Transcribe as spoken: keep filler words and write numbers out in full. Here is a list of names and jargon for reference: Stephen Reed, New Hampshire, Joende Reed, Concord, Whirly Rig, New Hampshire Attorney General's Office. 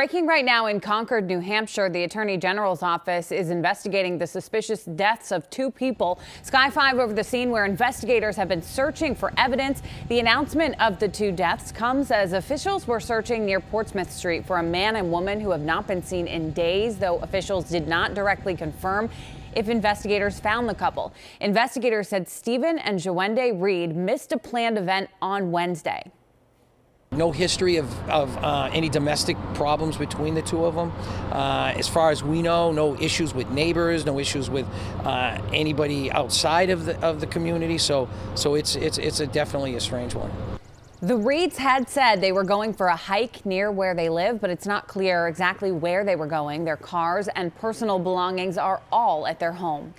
Breaking right now in Concord, New Hampshire, the Attorney General's office is investigating the suspicious deaths of two people. Sky five over the scene where investigators have been searching for evidence. The announcement of the two deaths comes as officials were searching near Portsmouth Street for a man and woman who have not been seen in days, though officials did not directly confirm if investigators found the couple. Investigators said Stephen and Joende Reed missed a planned event on Wednesday. No history of, of uh, any domestic problems between the two of them. Uh, as far as we know, no issues with neighbors, no issues with uh, anybody outside of the, of the community. So, so it's, it's, it's a definitely a strange one. The Reeds had said they were going for a hike near where they live, but it's not clear exactly where they were going. Their cars and personal belongings are all at their home.